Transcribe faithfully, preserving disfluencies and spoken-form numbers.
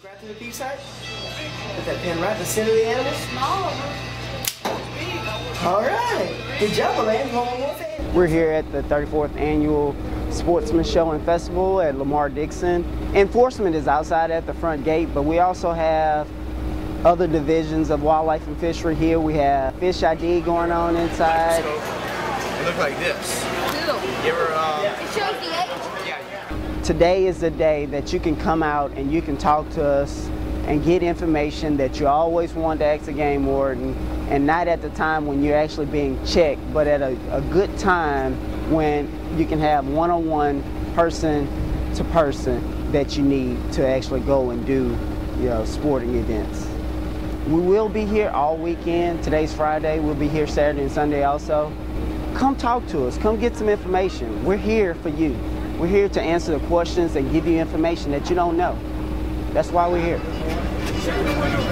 Grab through the B side. Put that pin right in the center of the animal. All right. Good job, Elaine. We're here at the thirty-fourth Annual Sportsman Show and Festival at Lamar Dixon. Enforcement is outside at the front gate, but we also have other divisions of wildlife and fishery here. We have fish I D going on inside. It looks like this. Give her, um, yeah. It shows the age. Yeah. Today is the day that you can come out and you can talk to us and get information that you always wanted to ask the game warden, and not at the time when you're actually being checked, but at a, a good time when you can have one-on-one, person-to-person that you need to actually go and do, you know, sporting events. We will be here all weekend. Today's Friday. We'll be here Saturday and Sunday also. Come talk to us. Come get some information. We're here for you. We're here to answer the questions and give you information that you don't know. That's why we're here.